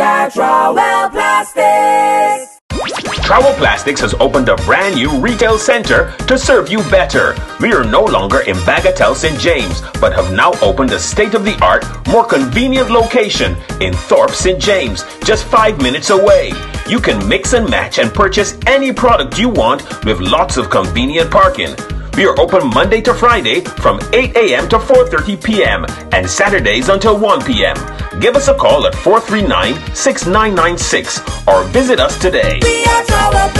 are Trowel Plastics! Trowel Plastics has opened a brand new retail center to serve you better. We are no longer in Bagatelle St. James, but have now opened a state-of-the-art, more convenient location in Thorpe St. James, just 5 minutes away. You can mix and match and purchase any product you want with lots of convenient parking. We are open Monday to Friday from 8 a.m. to 4:30 p.m. and Saturdays until 1 p.m. Give us a call at 439-6996 or visit us today. We are Trowel Plastics.